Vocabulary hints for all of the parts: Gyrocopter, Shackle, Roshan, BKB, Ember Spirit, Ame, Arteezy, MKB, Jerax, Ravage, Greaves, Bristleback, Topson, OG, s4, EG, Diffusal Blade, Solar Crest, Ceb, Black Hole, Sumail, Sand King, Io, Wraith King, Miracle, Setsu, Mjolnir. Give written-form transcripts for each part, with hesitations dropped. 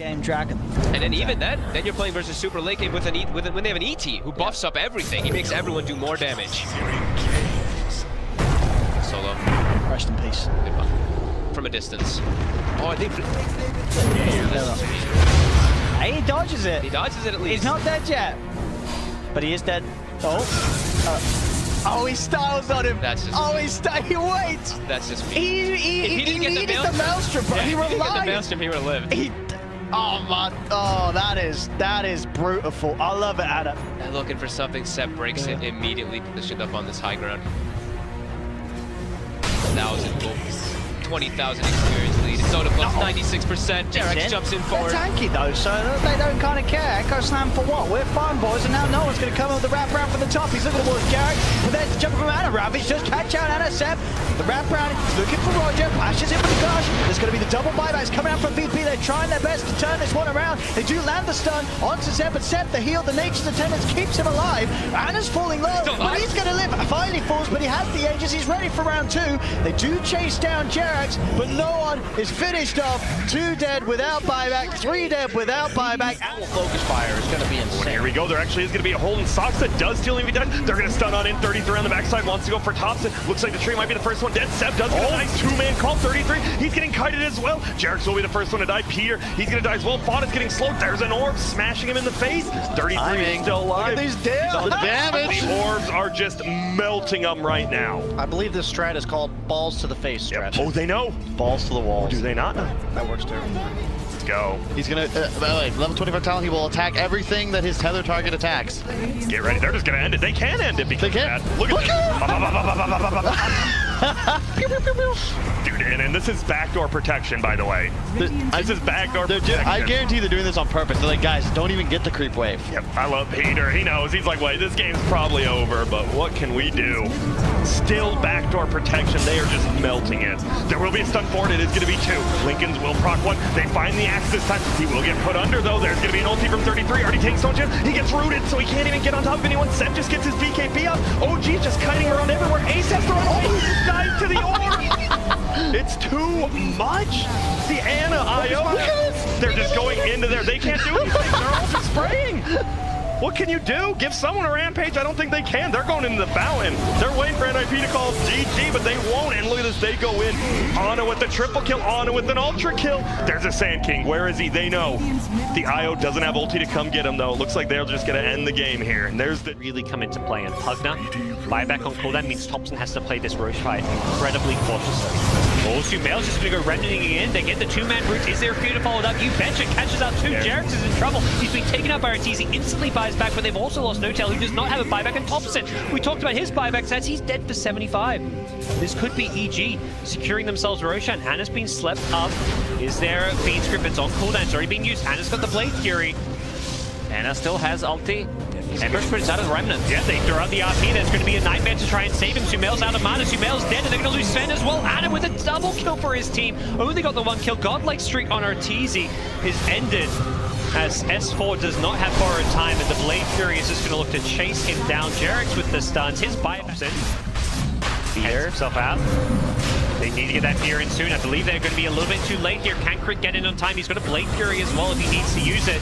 game dragon. And then even then you're playing versus super late game with an when they have an ET who buffs up everything. He makes everyone do more damage. Solo. Rest in peace. Good one. From a distance. Oh, I think... He dodges it. He dodges it at least. He's not dead yet. But he is dead. Oh. Oh, he styles on him. That's just... Oh, he waits. That's just... He didn't get the Maelstrom, bro. Yeah, he relied. If he didn't get the Maelstrom, he would have lived. Oh, man. Oh, that is beautiful. I love it, Ana. And looking for something. Ceb breaks it immediately. Positioned up on this high ground. 20,000 experience lead. N0tail plus 96%. Jerax jumps in forward. They're tanky though, so they don't kind of care. Echo slam for what? We're fine, boys, and now no one's going to come up with the wrap round from the top. He's looking towards Jerax, but there's the jump from Ana. Ravage just catch out Ana. Ceb. The wrap round is looking for Roger. Flashes in for the gosh. There's going to be the double buybacks coming out from VP. They're trying their best to turn this one around. They do land the stun onto Ceb, but Ceb, the heal, the nature's attendance keeps him alive. Ana's falling low, but he's going to live. Finally falls, but he has the Aegis. He's ready for round two. They do chase down Jerax, but no one is finished off. 2 dead without buyback, 3 dead without buyback. Owl focus fire is going to be insane. Here we go. There actually is going to be a hold in Socks that does steal him if he dies. They're going to stun on in. 33 on the backside. Wants to go for Topson. Looks like the tree might be the first one dead. Ceb does get a nice 2-man call. 33. He's getting kited as well. Jerax will be the first one to die. Peter, he's going to die as well. Fod is getting slowed. There's an orb smashing him in the face. 33 is still alive. Look at these damage. The orbs are just melting him right now. I believe this strat is called balls to the face strat. Yep. Oh, they know. Balls to the wall. Do they not? That works too. Let's go. He's gonna, by the way, level 25 talent, he will attack everything that his tether target attacks. Get ready, they're just gonna end it. They can end it because they can. Look at this. Dude, and this is backdoor protection, by the way. This is backdoor protection. I guarantee they're doing this on purpose. They're like, guys, don't even get the creep wave. Yep, I love Peter. He knows. He's like, wait, this game's probably over, but what can we do? Still backdoor protection. They are just melting it. There will be a stun forward. It is going to be 2. Lincoln's will proc 1. They find the axe this time. He will get put under, though. There's going to be an ulti from 33. Already takes no chance. He gets rooted, so he can't even get on top of anyone. Ceb just gets his BKB up. OG just kiting around everywhere. Ace has to run away. He dies to the orb. It's too much. The Ana, Io, they're just going into there. They can't do anything. They're all just spraying. What can you do? Give someone a rampage? I don't think they can. They're going into the fountain. They're waiting for NIP to call GG, but they won't. And look at this, they go in. Ana with the triple kill, Ana with an ultra kill. There's a Sand King. Where is he? They know. The Io doesn't have ulti to come get him, though. It looks like they're just going to end the game here. And there's the... Really come into play. And Pugna, buyback on cooldown means Topson has to play this Roche fight incredibly cautiously. Also, Mael's just going to go rendering in. They get the 2-man brute. Is there a few to follow it up? You bench it. Catches out 2. Jerax is in trouble. He's been taken out by Arteezy. Instantly buys back, but they've also lost N0tail, who does not have a buyback. And Topson, we talked about his buyback stats. He's dead for 75. This could be EG securing themselves Roshan. Ana's been slept up. Is there a Fiend Script? It's on cooldown. It's already being used. Ana's got the Blade Fury. Ana still has ulti. Ember Spirit's out of the Remnant. Yeah, they throw out the RP. There's going to be a nightmare to try and save him. Sumail's out of mana. Sumail's dead, and they're going to lose Sven as well. Ana with a double kill for his team. Only got the 1 kill. Godlike streak on Arteezy is ended as S4 does not have borrowed time, and the Blade Fury is just going to look to chase him down. Jerax with the stuns. His buyback. He heads himself out. They need to get that fear in soon. I believe they're going to be a little bit too late here. Can Crit get in on time? He's got a Blade Fury as well if he needs to use it.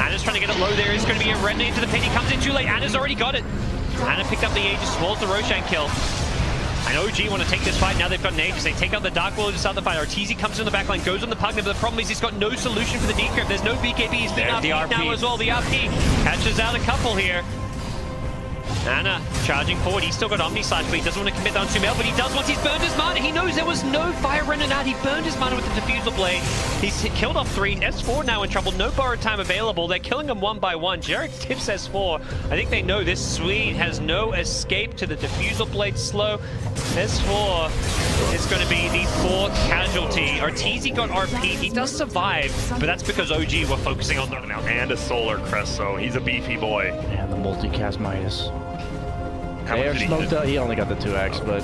Ana's trying to get it low. There is going to be a remnant into the pit. He comes in too late. Ana's already got it. Ana picked up the Aegis, swallowed the Roshan kill. And OG want to take this fight. Now they've got an Aegis. They take out the Dark World to start the fight. Arteezy comes in the backline, goes on the Pugna, but the problem is he's got no solution for the decrypt. There's no BKB. He's been RP'd now as well. The RP catches out a couple here. Ana charging forward. He's still got Omni Slash, but he doesn't want to commit that on Sumail, but he does once he's burned his mana. He knows there was no Fire Remnant out. He burned his mana with the Diffusal Blade. He's killed off 3. S4 now in trouble. No borrowed time available. They're killing him one by one. Jerax tips S4. I think they know this Swede has no escape to the Diffusal Blade slow. S4 is going to be the 4th casualty. Arteezy got RP. He does survive, but that's because OG were focusing on that now. And a Solar Crest, so he's a beefy boy. And the multicast minus. AR smoked up, he only got the 2x, but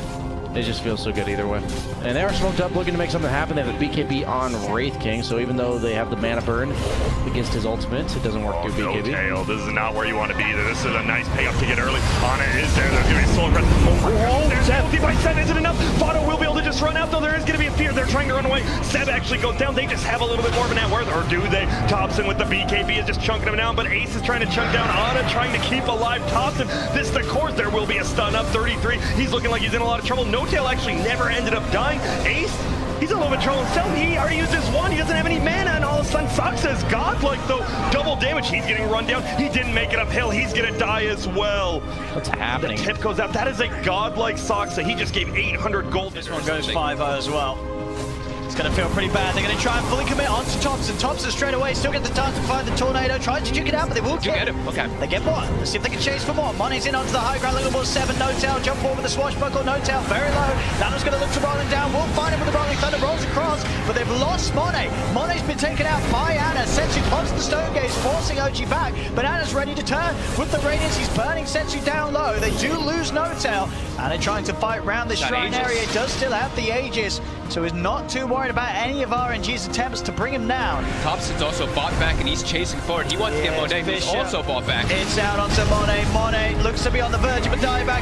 it just feels so good either way. And AR smoked up, looking to make something happen. They have a BKB on Wraith King, so even though they have the mana burn against his ultimate, it doesn't work through BKB. N0tail, this is not where you want to be either. This is a nice payoff to get early. Ana is there, there's going to be a Solar Crest. Oh, there's an ulti by Sen, is it enough? Fado will be able to just run out, though. There is going to be a fear. They're trying to run away. Ceb actually goes down. They just have a little bit more of an net worth, or do they? Topson with the BKB is just chunking him down, but Ace is trying to chunk down Ana, trying to keep alive Topson. This is the course. There will be a stun up. 33. He's looking like he's in a lot of trouble. N0tail actually never ended up dying. Ace, he's a little bit trouble himself. He already used his one. He doesn't have any mana, and all of a sudden Sox is godlike, though. Double damage. He's getting run down. He didn't make it uphill. He's going to die as well. What's happening? The tip goes out. That is a godlike Sox. He just gave 800 gold. This one goes 5-0 as well. It's going to feel pretty bad. They're going to try and fully commit onto Topson. Topson straight away, still get the time to find the tornado. Trying to duke it out, but they will get him. Okay. They get more. Let's see if they can chase for more. Money's in onto the high ground. Little more seven. N0tail jump forward with the swashbuckle. N0tail very low. Nano's going to look to roll him down. We'll find him with the rolling thunder. Rolls across, but they've lost Monet. Monet's been taken out by Ana. Setsu pops the stone gaze, forcing OG back. But Ana's ready to turn with the radiance. He's burning Setsu down low. They do lose N0tail. Ana trying to fight round the shrine area. Does still have the Aegis, so is not too worried about any of RNG's attempts to bring him down. Topson's also bought back and he's chasing forward. He wants to get Monet, who's also bought back. It's out onto Monet. Monet looks to be on the verge of a dieback.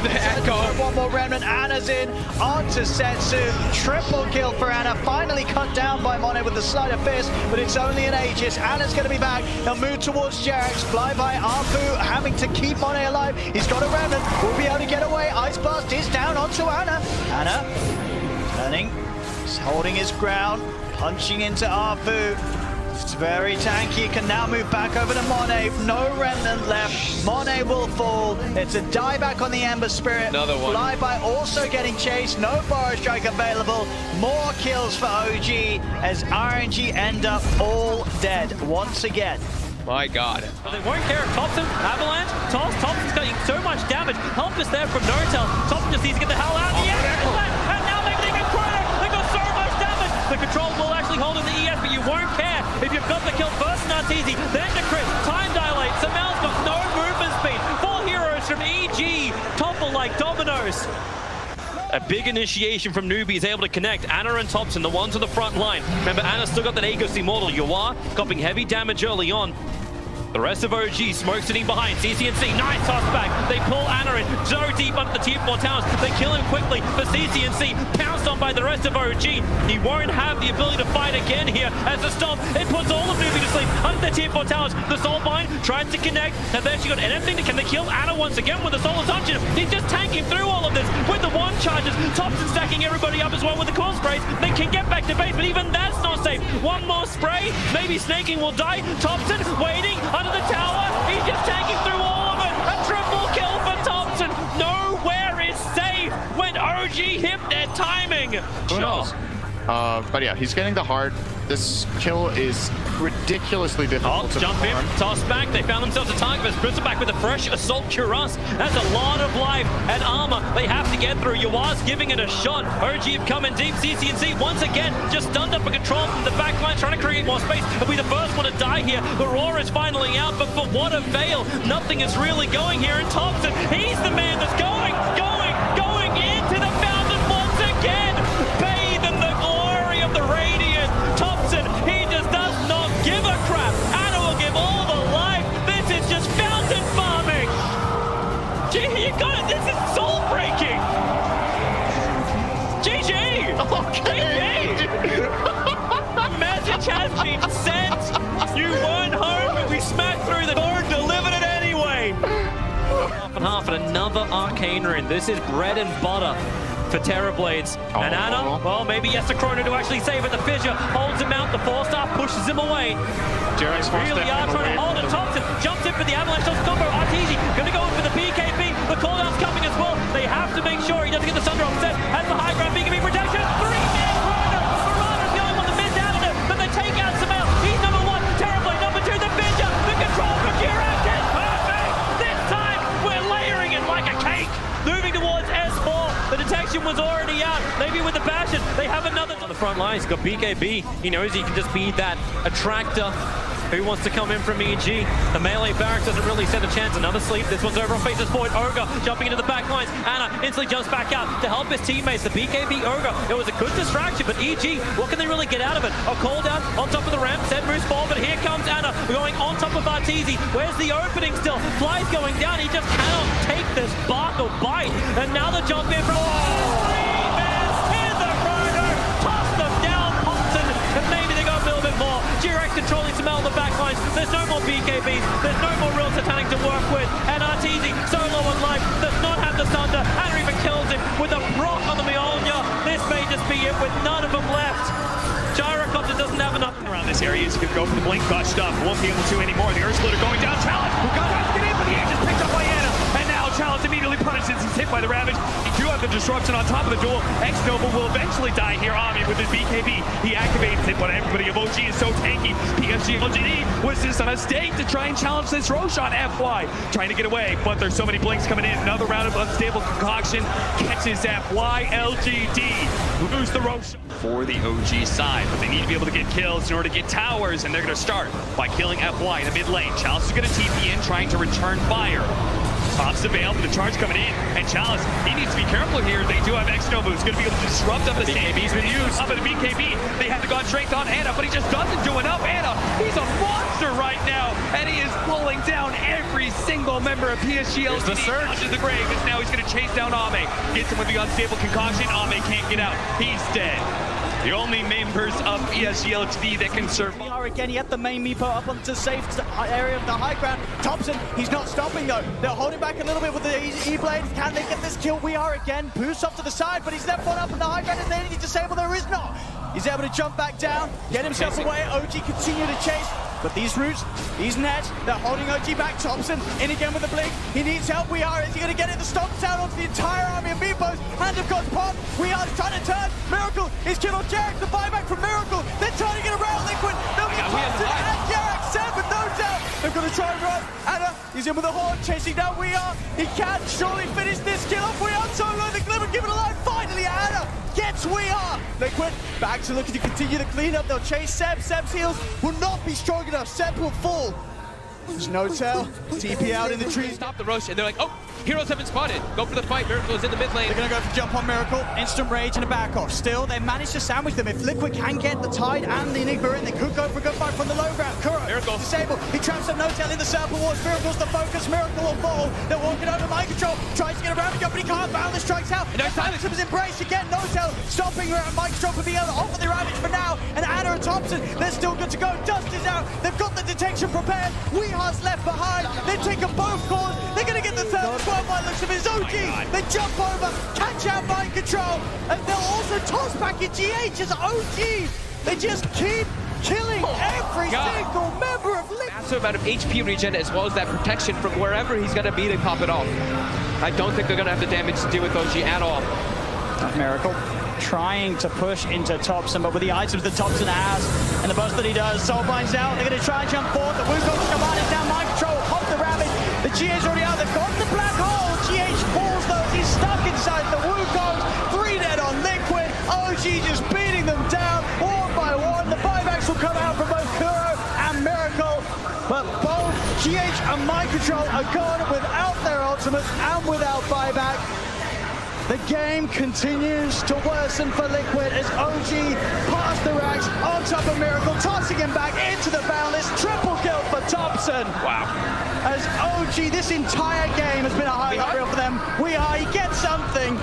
One more remnant. Ana's in onto Setsu. Triple kill for Ana. Finally cut down by Monet with the slider fist, but it's only an Aegis. Ana's going to be back. He'll move towards Jerax. Fly by Arpu, having to keep Monet alive. He's got a remnant. Will be able to get away. Ice Blast is down onto Ana. Ana turning. Holding his ground, punching into Arpu. It's very tanky, can now move back over to Monet. No remnant left. Monet will fall. It's a dieback on the Ember Spirit. Another one. Flyby also getting chased. No Borrow Strike available. More kills for OG as RNG end up all dead once again. My God. Well, they won't care if Topson, Avalanche, Toss. Topson's getting so much damage. Help us there from N0tail. Topson just needs to get the hell out of the air. The control will actually hold in the ES, but you won't care if you've got the kill first in Arteezy, then to Chris, time dilates, the Maelstrom, no movement speed, four heroes from EG, topple like dominoes. A big initiation from newbies, able to connect. Ana and Topson, the ones on the front line. Remember, Ana's still got that Aegis Immortal. Yuar copping heavy damage early on. The rest of OG smokes it in behind. CCNC, nice toss back. They pull Ana in, so deep under the tier 4 towers. They kill him quickly for CCNC, pounced on by the rest of OG. He won't have the ability to fight again here as the stomp. It puts all of Newbie to sleep under the tier 4 towers. The soul bind tries to connect. And then she got anything that can they kill Ana once again with the soul assumption. He's just tanking through all of this with the one charges. Topson stacking everybody up as well with the core sprays. They can get back to base, but even that's not safe. One more spray, maybe snaking will die. Topson waiting. Under the tower, he's just taking through all of it. A triple kill for Topson. Nowhere is safe when OG hit their timing. Who knows? But yeah, he's getting the heart. This kill is ridiculously difficult to jump perform. In, toss back. They found themselves a target as Bristleback with a fresh assault cuirass. That's a lot of life and armor they have to get through. Yuwa's giving it a shot. OG have come in deep. CCNC once again just stunned up and control from the back line, trying to create more space. He'll be the first one to die here. The roar is finally out, but for what avail? Nothing is really going here. And Topson, he's the man that's going into the fountain once again. Bathe in the glory of the radiant. Topson, he just does not give a crap. Ana will give all the life. This is just fountain farming. Gee, you got it. This is soul breaking. GG. Okay. GG. Magic has been sent. You weren't home, but we smacked through the door and delivered it anyway. Half and half, and another arcane rune. This is bread and butter for Terra Blades. And Ana, well, maybe yes, the Chrono to actually save it. The Fissure holds him out. The 4-star pushes him away. Jerax really are trying to hold it. Topson jumps in for the avalanche. Does combo. Arteezy going to go in for the BKB. The cooldown's coming as well. They have to make sure he doesn't get the Sunder offset. Has the high ground. BKB protection. 3-man Chrono. Piranha's going on the mid avenue, but they take out Samael. He's number one. Terra Blade number two. The Fissure. The control from Jerax is perfect. This time, we're layering it like a cake. Moving towards S4. The detection was already out. Maybe with the bashes, they have another. On the front line, he's got BKB. He knows he can just be that attractor who wants to come in from EG. The melee barracks doesn't really set a chance. Another sleep. This one's over on faces forward. Ogre jumping into the back lines. Ana instantly jumps back out to help his teammates. The BKB Ogre. It was a good distraction, but EG, what can they really get out of it? A call down on top of the ramp. Zed moves forward, but here comes Ana going on top of Arteezy. Where's the opening still? Fly's going down. He just cannot take this bark or bite. And now the jump in from... Oh! Three bears in the Chrono. Toss the BKBs. There's no more real Satanic to work with. And Arteezy, so low on life, does not have the Thunder. Anna even kills him with a proc on the Mjolnir. This may just be it with none of them left. Gyrocopter doesn't have enough around this area. You could go for the blink butt stuff. Won't be able to anymore. The Earthsplitter going down. Chalice, who got has to get in, but the Aegis is picked up by Ana. And now Chalice immediately punishes. He's hit by the Ravage. You have the disruption on top of the duel. X-Noble will eventually die here. Ame with his BKB. He activates it, but everybody of OG is so tanky. PSG.LGD was just on a stake to try and challenge this Roshan FY. Trying to get away, but there's so many blinks coming in. Another round of unstable concoction catches FY.LGD. Lose the Roshan. For the OG side, but they need to be able to get kills in order to get towers, and they're going to start by killing FY in the mid lane. Chalice is going to TP in, trying to return fire. Pops the Veil, but the charge coming in, and Chalice, he needs to be careful here. They do have X-Nova, who's going to be able to disrupt up the stage. BKB's been used. Up at the BKB, they have to go straight on Ana, but he just doesn't do enough. Ana, he's a monster right now, and he is pulling down every single member of PSG.LGD. The surge to the grave, and now he's going to chase down Ame. Gets him with the unstable concoction. Ame can't get out. He's dead. The only members of PSG.LGD that can serve. We are again yet the main Meepo up onto safe area of the high ground. Topson, he's not stopping though. They're holding back a little bit with the E-Blade. Can they get this kill? We are again. Boost off to the side, but he's left one up in the high ground. Is there anything disable? There is not. He's able to jump back down, get himself away. OG continue to chase. But these roots, these nets, they're holding OG back. Topson in again with the blink. He needs help. We are. Is he going to get it? The stomp's out onto the entire army of Meepos. Hand of God's pop. We are trying to turn. Miracle is killed on Jerax. The buyback from Miracle. They're turning it around. Liquid. They'll get Topson and Jerax. Ceb with N0tail. They're going to try and run. Ana is in with a horn. Chasing down. We are. He can surely finish this kill off. We are so low. The Glimmer give it a line. Finally, Ana gets We Are. Liquid back to looking to continue the cleanup. They'll chase Ceb. Ceb's heals will not be strong enough. Ceb will fall. There's N0tail. TP out in the trees. Stop the Roshan. They're like, oh, heroes haven't spotted. Go for the fight. Miracle is in the mid lane. They're going to go for jump on Miracle. Instant rage and a back off. Still, they managed to sandwich them. If Liquid can get the Tide and the Enigma in, they could go for a good fight from the low ground. Kuro, Miracle disabled. He traps up N0tail in the circle wars. Miracle's the focus. Miracle will fall. They're walking over mind control. Tries to get around it, but he can't. Boundless strikes out. Maxim's embrace again. N0tail stopping around mind control for the other. Off of the Ravage for now. And Ana and Topson, they're still good to go. Dust is out. They've got the detection prepared. We Hearts left behind. They've taken both cores. They're going to get the third as well by the looks of his OG. They jump over, catch out mind control, and they'll also toss back at GH's OG. They just keep killing every single member of Liquid. Massive amount of HP regen as well as that protection from wherever he's going to be to pop it off. I don't think they're going to have the damage to deal with OG at all. Miracle trying to push into Topson, but with the items that Topson has and the burst that he does, Soul Bind's out. They're going to try and jump forward. The Wukong Shaman is now mind control of the Rabbit. The GH's already out. They've got the black hole. GH falls though. He's stuck inside the Wukongs. 3 dead on Liquid. OG just beating them down one by one. The buybacks will come out from both Kuro and Miracle, but both GH and mind control are gone without their ultimates and without buyback. The game continues to worsen for Liquid as OG passed the racks on top of Miracle, tossing him back into the boundless. Triple kill for Topson. Wow. As OG, this entire game has been a highlight reel for them. We Are, you get something.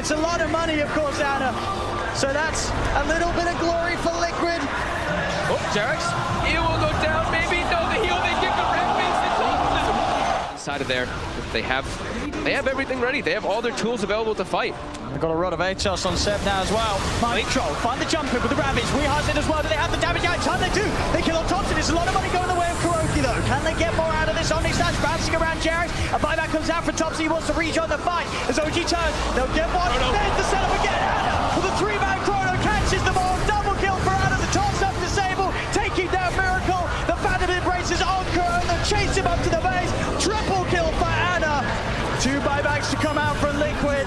It's a lot of money, of course, Ana. So that's a little bit of glory for Liquid. Oh, Jerax. It will go down, maybe. No, the heal, they get the red face to Topson. Inside of there, if they have... They have everything ready. They have all their tools available to fight. They've got a rod of Aegis on Ceb now as well. Mind control, find the jumper with the Ravage. We Hearts in as well. Do they have the damage? Can they do? They kill on Topson. There's a lot of money going the way of Kuroki though. Can they get more out of this? Onyx Dash bouncing around Jerax. A buyback comes out for Topson. He wants to rejoin the fight. As OG turns, they'll get one. Oh, no. There's the setup again. Ana with a 3-man chrono catches them all. Double kill for Ana. The toss up disabled. Taking down Miracle. The Phantom embraces on Kuro. They'll chase him up to the base. Triple kill for Ana. 2 buybacks to come out from Liquid,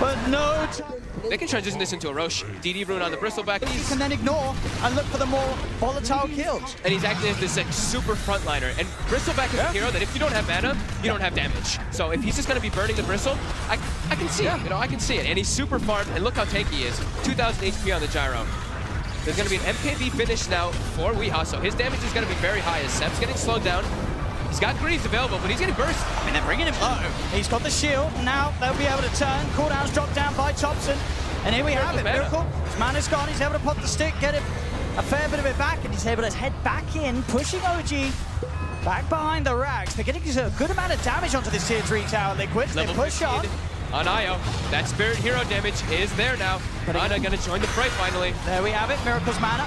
but N0tail. They can transition this into a Roche. DD rune on the Bristleback. He can then ignore and look for the more volatile kills. And he's acting as this like, super frontliner. And Bristleback is a hero that if you don't have mana, you don't have damage. So if he's just going to be burning the Bristle, I can see it. You know, I can see it. And he's super farmed. And look how tanky he is. 2,000 HP on the Gyro. There's going to be an MKB finish now for Weeha. So his damage is going to be very high as Seb's getting slowed down. He's got Greaves available, but he's getting burst. I mean, they're bringing him low. He's got the shield. Now they'll be able to turn. Cooldowns dropped down by Topson. And here we have it. Miracle. His mana's gone. He's able to pop the stick, get it a fair bit of it back, and he's able to head back in, pushing OG. Back behind the racks, they're getting a good amount of damage onto this tier 3 tower, Liquid. They push on. On Io, that Spirit Hero damage is there now. Ana gonna join the fray finally. There we have it, Miracle's mana.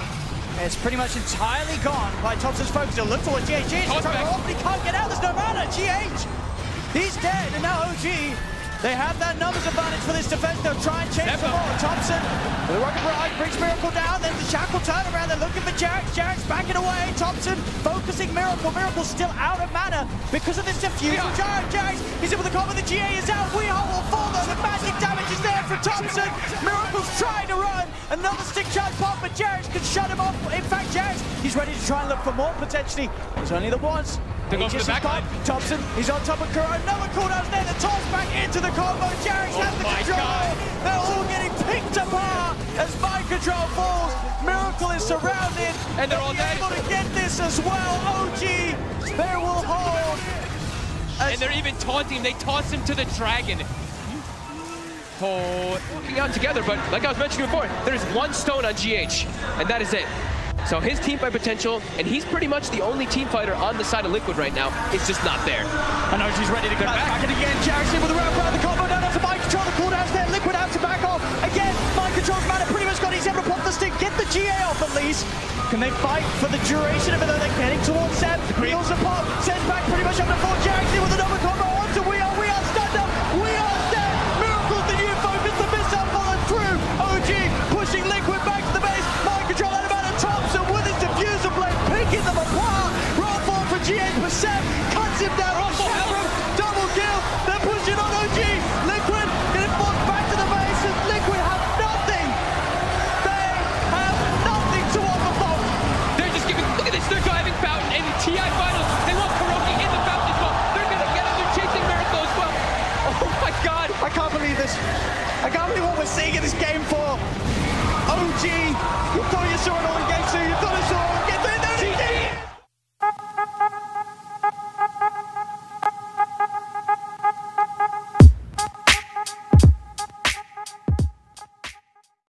It's pretty much entirely gone by Topson's focus. He'll look towards GH. He's trying to roll, but he can't get out, there's no mana. GH, he's dead, and now OG. They have that numbers advantage for this defense. They'll try and change some more. Topson, the rocket ride brings Miracle down. Then the Shackle turn around. They're looking for Jerax. Jerax backing away. Topson focusing Miracle. Miracle still out of mana because of this diffusal. Jerax is able to cover. The GA is out. We are all four though. The magic damage is there for Topson. Miracle's trying to run. Another stick charge pop, but Jerax can shut him off. In fact, Jerax, he's ready to try and look for more potentially. There's only the once. Aegis is gone. Topson, he's on top of Kuro. Another cooldown's there. The toss back into the combo. Jerax has the control. God. They're all getting picked apart as MinD_ContRoL falls. Miracle is surrounded, and they're all able to get this as well. OG, they will hold. And they're even taunting. They toss him to the dragon. Working out together, but like I was mentioning before, there's one stone on GH, and that is it. So his teamfight potential, and he's pretty much the only teamfighter on the side of Liquid right now. It's just not there. And OG's ready to go back. And again, Jerax with the round around the combo. Now that's a MinD_ContRoL. The cooldown's there. Liquid out to back off. Again, MinD_ContRoL's mana pretty much gone. He's able to pop the stick, get the GA off at least. Can they fight for the duration of it? They're getting towards Ceb. Heals the pop. Sends back pretty much up to four. Jerax in with another combo. Onto Wheel. We are stunned up. We are dead. Miracle's the new focus. The miss up on and through. OG pushing Liquid back to the base. MinD_ContRoL out of mana. Topson with his Diffusal Blade, picking them apart. Roll forward for GH with Ceb. Cuts him down. Double kill. They're pushing on OG. Liquid getting forced back to the base. And Liquid have nothing. They have nothing to offer folks. They're just giving. Look at this. They're driving Fountain in the TI finals. They want Kuroki in the Fountain as well. They're going to get him. They're chasing Miracle as well. Oh my God. I can't believe this. I can't believe what we're seeing in this game 4. OG, you thought you saw it all.